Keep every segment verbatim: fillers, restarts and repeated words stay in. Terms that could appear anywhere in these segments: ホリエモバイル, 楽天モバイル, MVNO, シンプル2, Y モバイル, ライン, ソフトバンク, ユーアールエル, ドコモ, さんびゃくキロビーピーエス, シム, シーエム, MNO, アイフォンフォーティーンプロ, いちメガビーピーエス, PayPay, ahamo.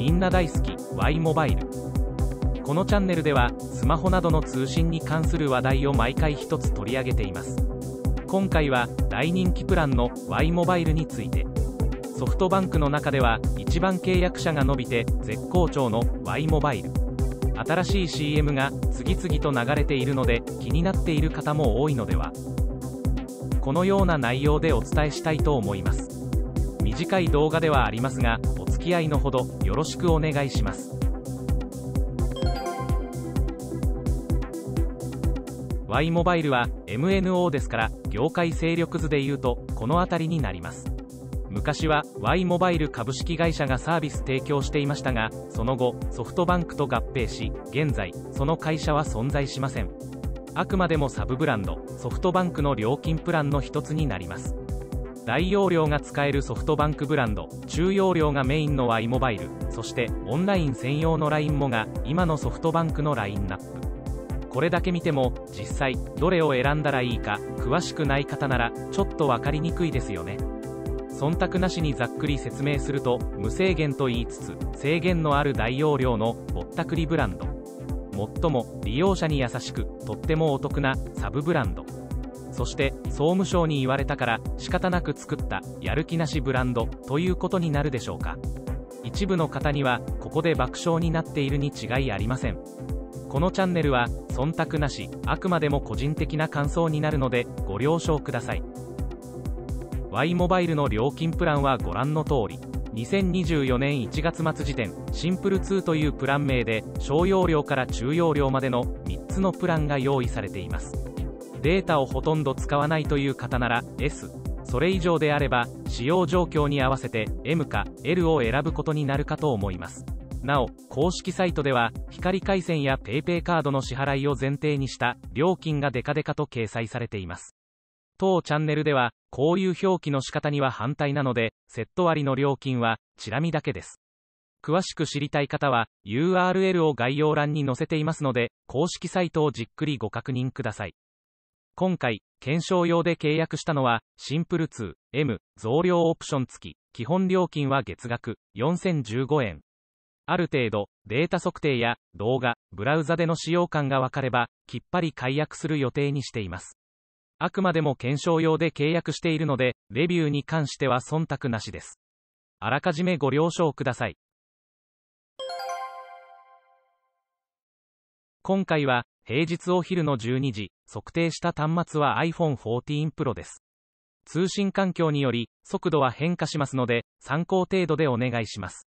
みんな大好き Y モバイル。このチャンネルではスマホなどの通信に関する話題を毎回一つ取り上げています。今回は大人気プランの Y モバイルについて。ソフトバンクの中では一番契約者が伸びて絶好調の Y モバイル。新しい シーエム が次々と流れているので気になっている方も多いのでは。このような内容でお伝えしたいと思います。短い動画ではありますが、お付き合いのほどよろしくお願いします。 Y モバイルは エムエヌオー ですから、業界勢力図でいうとこの辺りになります。昔は Y モバイル株式会社がサービス提供していましたが、その後ソフトバンクと合併し、現在その会社は存在しません。あくまでもサブブランド、ソフトバンクの料金プランの一つになります。大容量が使えるソフトバンクブランド、中容量がメインの Y モバイル、そしてオンライン専用の ライン もが今のソフトバンクのラインナップ。これだけ見ても実際どれを選んだらいいか詳しくない方ならちょっと分かりにくいですよね。忖度なしにざっくり説明すると、無制限と言いつつ制限のある大容量のぼったくりブランド、最も利用者に優しくとってもお得なサブブランド、そして総務省に言われたから仕方なく作ったやる気なしブランドということになるでしょうか。一部の方にはここで爆笑になっているに違いありません。このチャンネルは忖度なし、あくまでも個人的な感想になるのでご了承ください。 Y モバイルの料金プランはご覧の通り、にせんにじゅうよねんいちがつまつ時点、シンプルツーというプラン名で小容量から中容量までのみっつのプランが用意されています。データをほとんど使わないという方なら S、 それ以上であれば使用状況に合わせて エム か エル を選ぶことになるかと思います。なお、公式サイトでは光回線や PayPay カードの支払いを前提にした料金がデカデカと掲載されています。当チャンネルではこういう表記の仕方には反対なので、セット割の料金はチラ見だけです。詳しく知りたい方は ユーアールエル を概要欄に載せていますので、公式サイトをじっくりご確認ください。今回検証用で契約したのはシンプル ツーエム 増量オプション付き、基本料金は月額よんせんじゅうごえん。ある程度データ測定や動画、ブラウザでの使用感が分かればきっぱり解約する予定にしています。あくまでも検証用で契約しているので、レビューに関しては忖度なしです。あらかじめご了承ください。今回は平日お昼のじゅうにじ、測定した端末は アイフォンフォーティーンプロ です。通信環境により速度は変化しますので、参考程度でお願いします。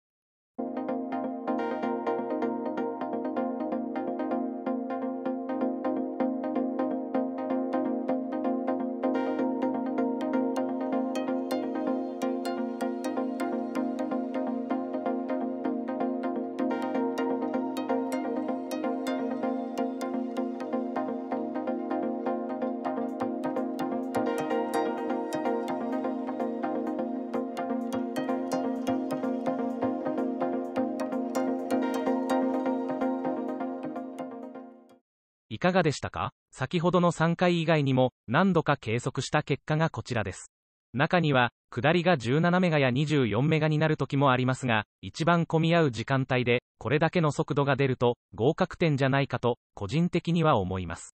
いかがでしたか？先ほどのさんかい以外にも何度か計測した結果がこちらです。中には下りがじゅうななメガやにじゅうよんメガになる時もありますが、一番混み合う時間帯でこれだけの速度が出ると合格点じゃないかと個人的には思います。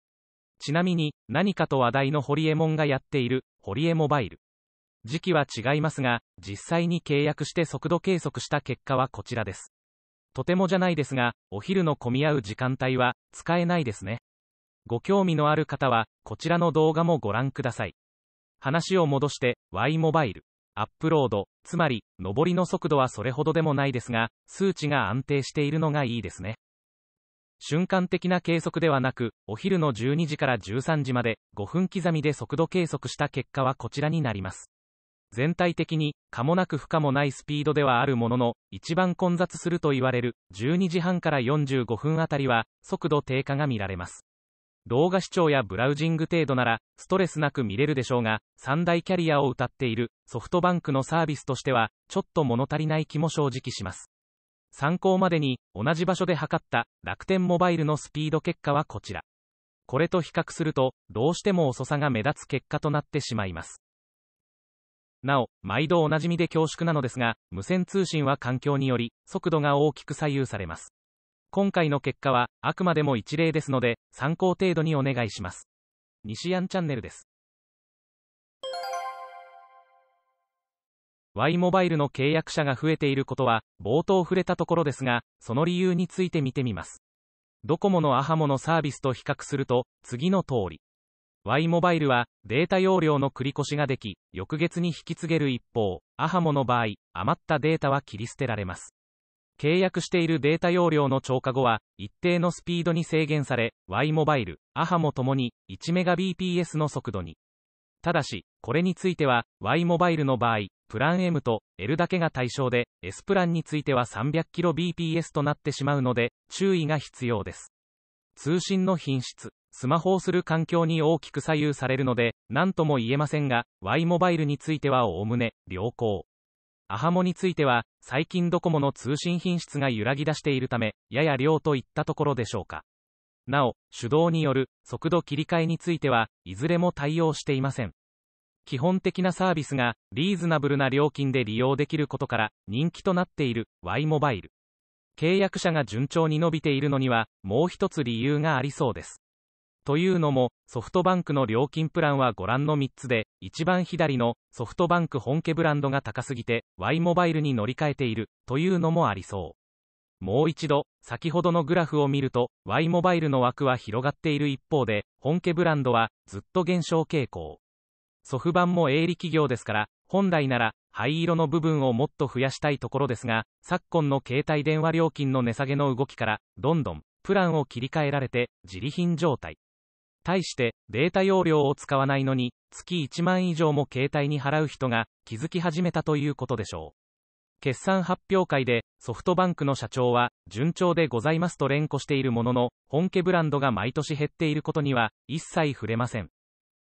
ちなみに何かと話題のホリエモンがやっているホリエモバイル、時期は違いますが実際に契約して速度計測した結果はこちらです。とてもじゃないですが、お昼の混み合う時間帯は使えないですね。ご興味のある方はこちらの動画もご覧ください。話を戻して Y モバイル、アップロード、つまり上りの速度はそれほどでもないですが、数値が安定しているのがいいですね。瞬間的な計測ではなく、お昼のじゅうにじからじゅうさんじまでごふん刻みで速度計測した結果はこちらになります。全体的に可もなく不可もないスピードではあるものの、一番混雑すると言われるじゅうにじはんからよんじゅうごふんあたりは速度低下が見られます。動画視聴やブラウジング程度ならストレスなく見れるでしょうが、三大キャリアを謳っているソフトバンクのサービスとしてはちょっと物足りない気も正直します。参考までに同じ場所で測った楽天モバイルのスピード結果はこちら。これと比較するとどうしても遅さが目立つ結果となってしまいます。なお、毎度おなじみで恐縮なのですが、無線通信は環境により、速度が大きく左右されます。今回の結果は、あくまでも一例ですので、参考程度にお願いします。西安チャンネルです。Y モバイルの契約者が増えていることは、冒頭触れたところですが、その理由について見てみます。ドコモのahamoのサービスと比較すると、次の通り。Y モバイルは、データ容量の繰り越しができ、翌月に引き継げる一方、ahamoの場合、余ったデータは切り捨てられます。契約しているデータ容量の超過後は、一定のスピードに制限され、Y モバイル、ahamoともに、いちメガビーピーエス の速度に。ただし、これについては、Y モバイルの場合、プラン M と L だけが対象で、S プランについては さんびゃくキロビーピーエス となってしまうので、注意が必要です。通信の品質。スマホをする環境に大きく左右されるので、何とも言えませんが、Y モバイルについてはおおむね、良好。ahamoについては、最近ドコモの通信品質が揺らぎ出しているため、やや良といったところでしょうか。なお、手動による速度切り替えについては、いずれも対応していません。基本的なサービスが、リーズナブルな料金で利用できることから、人気となっている Y モバイル。契約者が順調に伸びているのには、もう一つ理由がありそうです。というのも、ソフトバンクの料金プランはご覧のみっつで、一番左のソフトバンク本家ブランドが高すぎて、Y モバイルに乗り換えている、というのもありそう。もう一度、先ほどのグラフを見ると、Y モバイルの枠は広がっている一方で、本家ブランドはずっと減少傾向。ソフバンも営利企業ですから、本来なら、灰色の部分をもっと増やしたいところですが、昨今の携帯電話料金の値下げの動きから、どんどん、プランを切り替えられて、自利品状態。対して、データ容量を使わないのに、月いちまん以上も携帯に払う人が気づき始めたということでしょう。決算発表会で、ソフトバンクの社長は、順調でございますと連呼しているものの、本家ブランドが毎年減っていることには、一切触れません。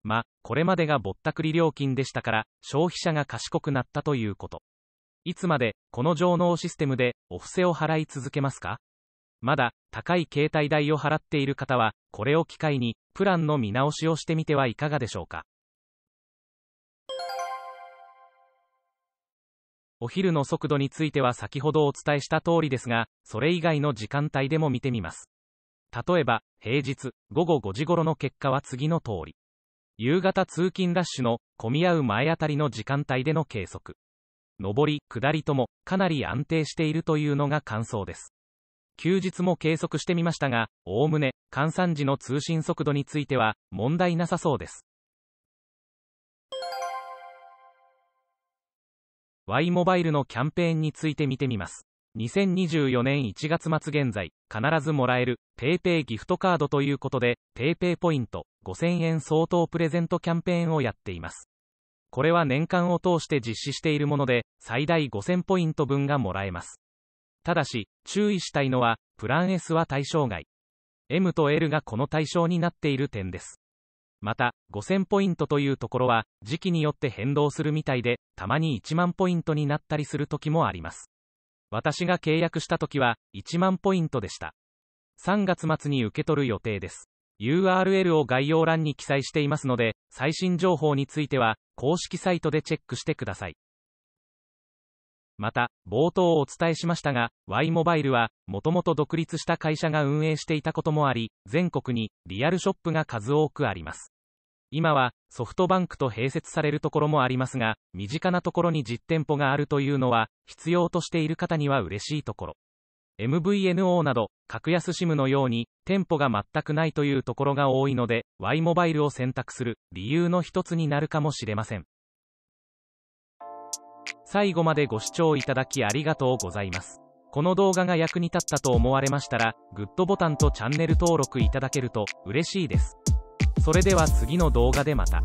ま、これまでがぼったくり料金でしたから、消費者が賢くなったということ。いつまで、この上納システムで、お布施を払い続けますか？まだ、高い携帯代を払っている方は、これを機会に、プランの見直しをしてみてはいかがでしょうか。お昼の速度については先ほどお伝えした通りですが、それ以外の時間帯でも見てみます。例えば、平日、ごごごじ頃の結果は次の通り。夕方通勤ラッシュの、混み合う前あたりの時間帯での計測。上り、下りとも、かなり安定しているというのが感想です。休日も計測してみましたが、おおむね、閑散時の通信速度については、問題なさそうです。Y モバイルのキャンペーンについて見てみます。にせんにじゅうよねんいちがつまつ現在、必ずもらえる、PayPay ギフトカードということで、PayPay ポイント、ごせんえん相当プレゼントキャンペーンをやっています。これは年間を通して実施しているもので、最大ごせんポイント分がもらえます。ただし、注意したいのは、プラン S は対象外。M と L がこの対象になっている点です。また、ごせんポイントというところは、時期によって変動するみたいで、たまにいちまんポイントになったりする時もあります。私が契約した時は、いちまんポイントでした。さんがつまつに受け取る予定です。ユーアールエル を概要欄に記載していますので、最新情報については、公式サイトでチェックしてください。また、冒頭お伝えしましたが、Y モバイルは、もともと独立した会社が運営していたこともあり、全国にリアルショップが数多くあります。今は、ソフトバンクと併設されるところもありますが、身近なところに実店舗があるというのは、必要としている方には嬉しいところ。エムブイエヌオー など、格安 シム のように、店舗が全くないというところが多いので、Y モバイルを選択する理由の一つになるかもしれません。最後までご視聴いただきありがとうございます。この動画が役に立ったと思われましたら、グッドボタンとチャンネル登録いただけると嬉しいです。それでは次の動画でまた。